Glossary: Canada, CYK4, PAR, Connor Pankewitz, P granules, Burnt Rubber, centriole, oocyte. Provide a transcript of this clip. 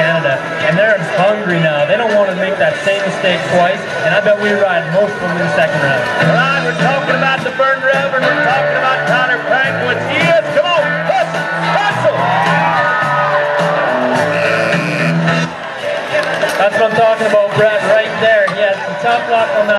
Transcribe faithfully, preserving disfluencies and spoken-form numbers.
Canada, and they're hungry now. They don't want to make that same mistake twice, and I bet we ride most of them in the second round. All right, we're talking about the Burnt Rubber, we're talking about Connor Pankewitz. Yes, come on, let's hustle! That's what I'm talking about, Brad, right there. He has the top lock on that.